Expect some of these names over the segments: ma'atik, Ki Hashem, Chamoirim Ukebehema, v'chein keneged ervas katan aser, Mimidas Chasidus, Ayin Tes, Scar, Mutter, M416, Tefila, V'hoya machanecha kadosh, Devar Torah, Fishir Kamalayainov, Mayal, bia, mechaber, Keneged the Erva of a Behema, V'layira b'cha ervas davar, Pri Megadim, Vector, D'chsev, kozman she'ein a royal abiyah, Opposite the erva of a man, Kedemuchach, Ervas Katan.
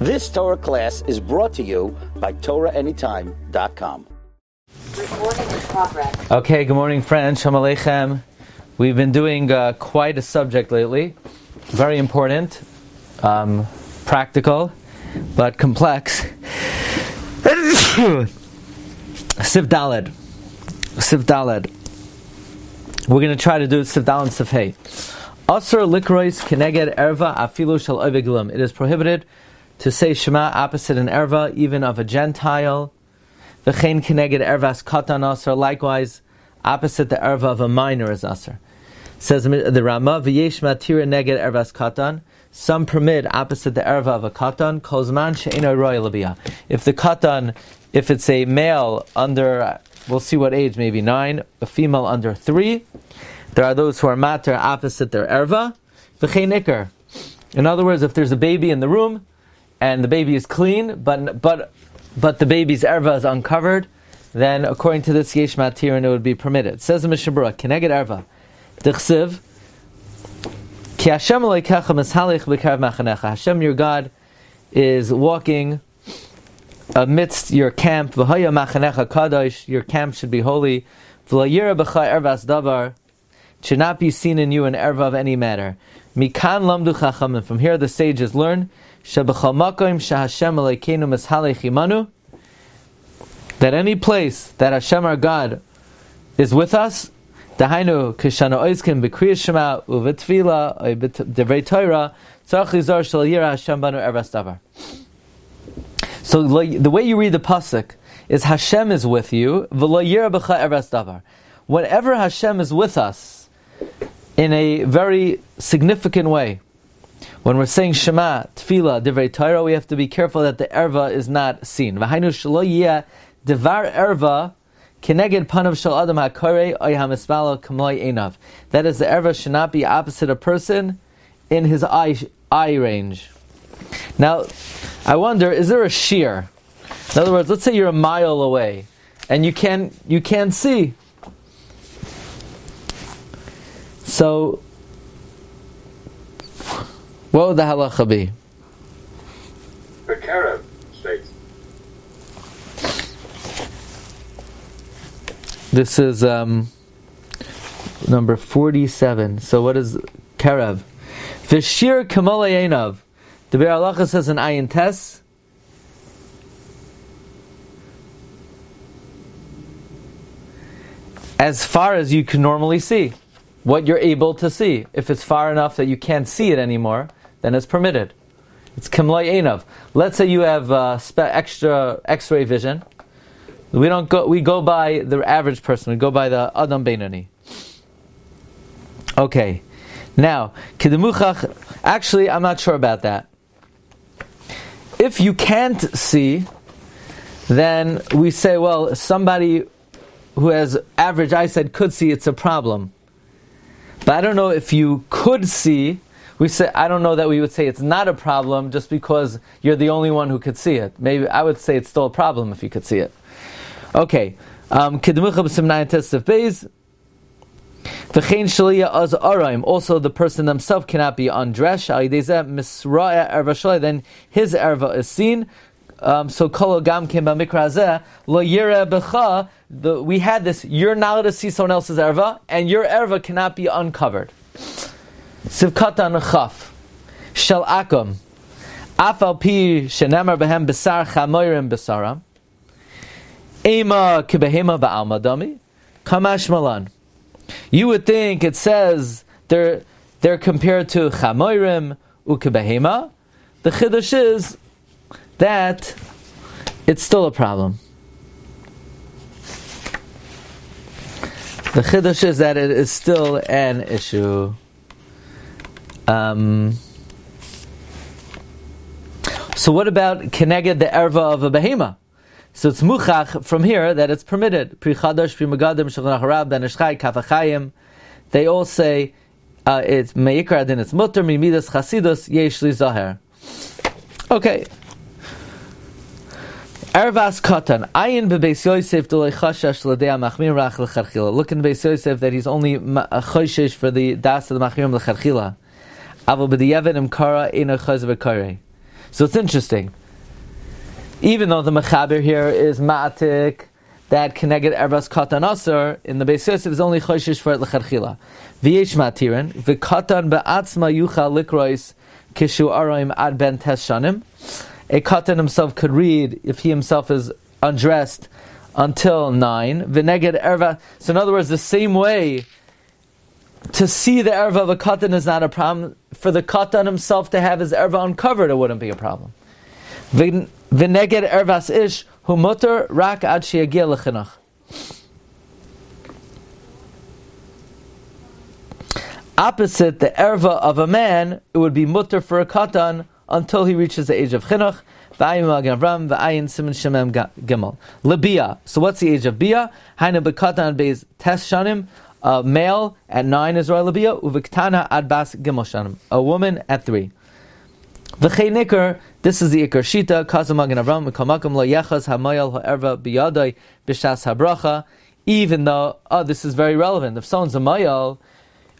This Torah class is brought to you by TorahAnytime.com. Recording in progress. Okay, good morning, friends. Shalom Aleichem. We've been doing quite a subject lately. Very important, practical, but complex. Sifdalad. We're going to try to do Sifdal and Sifhei. Asur likroys keneged erva afilu shel oveigulim. It is prohibited to say Shema opposite an erva, even of a Gentile. V'chein keneged ervas katan aser. Likewise, opposite the erva of a minor is aser. Says the Rama, v'yeshma tiru neged ervas katan. Some permit opposite the erva of a katan. Kozman she'ein a royal abiyah. If the katan, if it's a male under, we'll see what age, maybe 9, a female under 3, there are those who are Mutter opposite their erva. V'chein ikar. In other words, if there's a baby in the room, and the baby is clean, but the baby's erva is uncovered, then according to this yesh matir, and it would be permitted. It says in Mishnah Berurah, Keneged erva, D'chsev, Ki Hashem Hashem, your God, is walking amidst your camp. V'hoya machanecha kadosh, your camp should be holy. V'layira b'cha ervas davar, it should not be seen in you an erva of any matter. Mikan lamdu chacham, and from here the sages learn that any place that Hashem our God is with us, so the way you read the pasuk is Hashem is with you. Whenever Hashem is with us in a very significant way, when we're saying Shema, Tefila, Devar Torah, we have to be careful that the erva is not seen. V'hainu shelo yeh devar erva keneged panav shel adam hakoreh o hamisbalo k'mloy enov. That is, the erva should not be opposite a person in his eye range. Now, I wonder, is there a shear? In other words, let's say you're a mile away and you can't see. So what would the halacha be? The karev states. This is number 47. So what is karev? Fishir Kamalayainov. The Be'er halacha says in Ayin Tes. As far as you can normally see. What you're able to see. If it's far enough that you can't see it anymore, then it's permitted. It's k'mloy enov. Let's say you have extra X-ray vision. We go by the average person. We go by the adam benani. Okay. Now, Kedemuchach, actually, I'm not sure about that. If you can't see, then we say, well, somebody who has average eyesight could see, it's a problem. But I don't know if you could see. We say, I don't know that we would say it's not a problem just because you're the only one who could see it. Maybe I would say it's still a problem if you could see it. Okay. Also, the person themselves cannot be undressed. Then his erva is seen. So we had this, you're not allowed to see someone else's erva, and your erva cannot be uncovered. Sivkatan chaf shel akum afal pi shenamar behem besar chamoirim besaram ema kebehema ba'alma dami kamash malan. You would think it says they're compared to Chamoirim Ukebehema. The chiddush is that it's still a problem. The chiddush is that it is still an issue. So what about Keneged the Erva of a Behema? So it's muchach from here that it's permitted. Pri chadash, pri megadim, shulchan harab, ben ishchai, kafachayim. They all say it's meikar, then it's mutter, mimidas chasidus, yesh li zaher. Okay. Ervas katan. Ayin beBeis Yosef d'loi chashash l'dea machmir rach l'charchila. Look in Beis Yosef that he's only choshesh for the das of the machmirim l'charchila. Avol b'diyevet imkara ina chaz v'karei. So it's interesting. Even though the mechaber here is ma'atik, that Keneged ervas katan aser in the Beis Yosef is only choishish for it lecharchila. V'yeshma tiru v'katan ba'atzma yuchal likroys kishu aroim ad ben tes shanim. A katan himself could read if he himself is undressed until 9. V'neged erva. So in other words, the same way to see the erva of a katan is not a problem. For the katan himself to have his erva uncovered, it wouldn't be a problem. V'neged ervas ish hu mutter rak ad sheyagia lechinach. Opposite the erva of a man, it would be mutter for a katan until he reaches the age of chinuch. So what's the age of bia? Hainu b'katan beis tes shanim. A male at 9 is royal abiyah. Uviktana ad bas gimel shanim. A woman at 3. V'chein ikar. This is the ikar shita. Kozman she'ein a royal abiyah. Even though, this is very relevant. If someone's a mayal,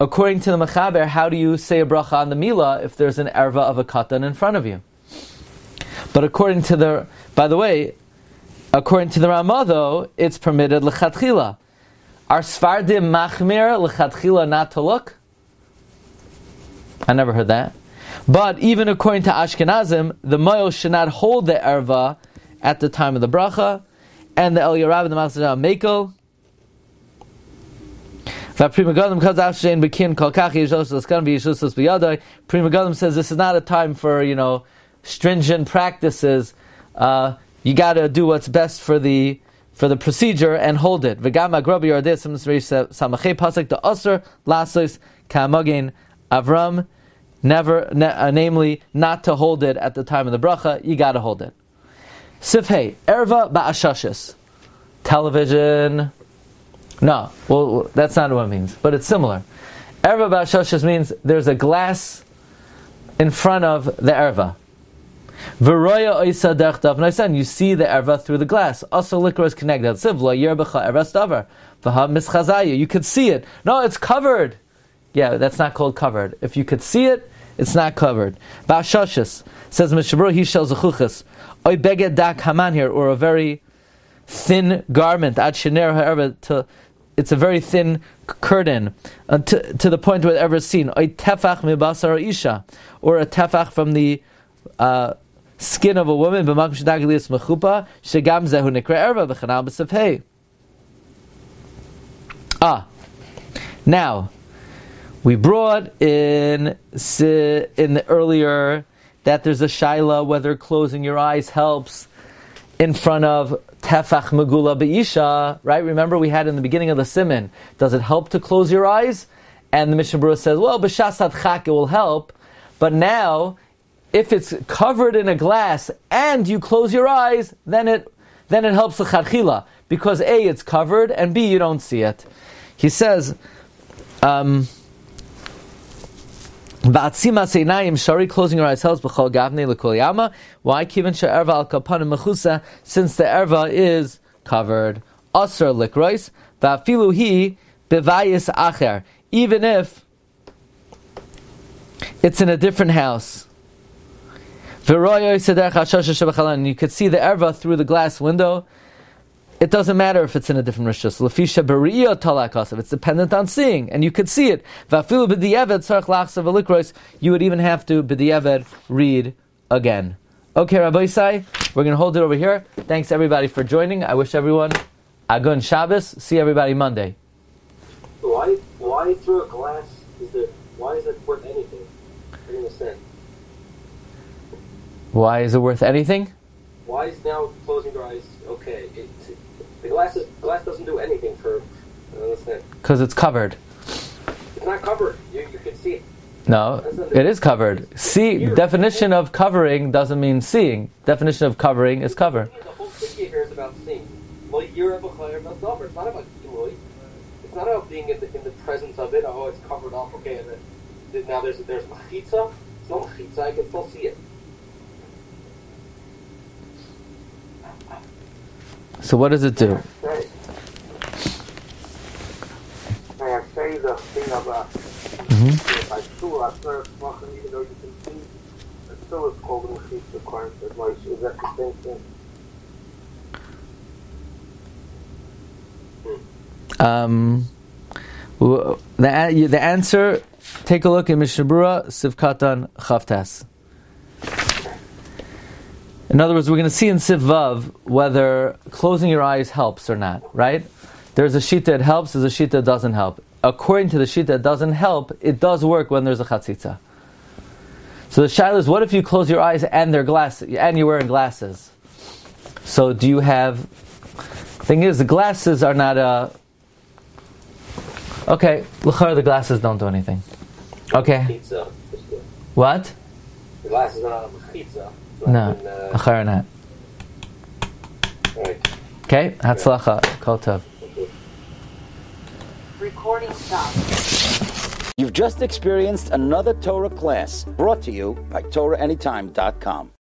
according to the mechaber, how do you say a bracha on the milah if there's an erva of a katan in front of you? But according to the, by the way, according to the Rama though, it's permitted l'chatchila. Are Sfardim machmir l'chatchila not to look? I never heard that. But even according to Ashkenazim, the moil should not hold the erva at the time of the bracha, and the El Yarab and the Masajah Mekel. Prima Gadam says this is not a time for, stringent practices. You got to do what's best for the procedure and hold it. Namely, not to hold it at the time of the bracha. You got to hold it. Sifhei erva ba'ashashis. Television. No, well, that's not what it means, but it's similar. Erva ba'ashashas means there's a glass in front of the erva. V'roya oisa derchtav noisan, you see the erva through the glass. Asur likroys keneged v'layira b'cha ervas davar v'ha. You could see it. No, it's covered. Yeah, that's not called covered. If you could see it, it's not covered. Ba'ashashas says Mishnah Berurah he shel zechuchas oy beged dak haman here, or a very thin garment ad shener ha'erva to. It's a very thin curtain, to the point where it's ever seen. Or a tefach from the skin of a woman. Now, we brought in the earlier that there's a shaila whether closing your eyes helps in front of tefach megula be'isha, right? Remember we had in the beginning of the siman, does it help to close your eyes? And the Mishnah Berurah says, well, b'shas hadchak, it will help. But now, if it's covered in a glass and you close your eyes, then it helps the chadchila. Because A, it's covered, and B, you don't see it. He says, closing your eyes helps. Why? Since the erva is covered. Asur likroys. Even if it's in a different house. And you could see the erva through the glass window. It doesn't matter if it's in a different rishus. It's dependent on seeing, and you could see it. You would even have to b'diavad read again. Okay, Rabbi Isai, we're going to hold it over here. Thanks everybody for joining. I wish everyone agun Shabbos. See everybody Monday. Why through a glass? Why is it worth anything? Why is it worth anything? Why is now closing your eyes okay? The glass doesn't do anything for. Because it's covered. It's not covered. You can see it. No, it is covered. See, definition of covering doesn't mean seeing. Definition of covering is cover. The whole thing here is about seeing. It's not about k'mloy. It's not about being in the presence of it. Oh, it's covered up. Okay, and then now there's machitza. It's not machitza. I can still see it. So what does it do? I say the thing about I saw, I started talking, even though you can see, still is called Mechitza according to advice. Is that the same thing? The answer, take a look at Mishnah Berurah, Sif Katan, Chavtas. In other words, we're going to see in Sif Vav whether closing your eyes helps or not, right? There's a shita that helps, there's a shita that doesn't help. According to the shita that doesn't help, it does work when there's a chatzitza. So the shaila is, what if you close your eyes and they're glass, and you're wearing glasses? So do you have... Thing is, the glasses are not a... Okay, l'chara, the glasses don't do anything. Okay. What? The glasses are not a mechitza. No, l'chara not. Right. Okay, hatzlacha, kol tov. Recording stopped. You've just experienced another Torah class brought to you by TorahAnytime.com.